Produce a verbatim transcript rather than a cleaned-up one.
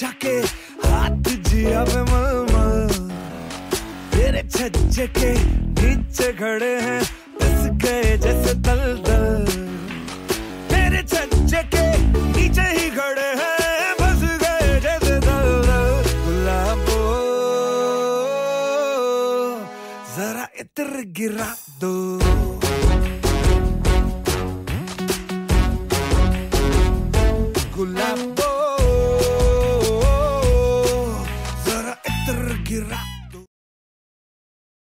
जाके हाथ जिया पे मलमल तेरे छज्जे के नीचे खड़े हैं बस गए जैसे दलदल तेरे छज्जे के नीचे ही खड़े हैं बस गए जैसे दलदल। गुलाबो जरा इत्र गिरा दो।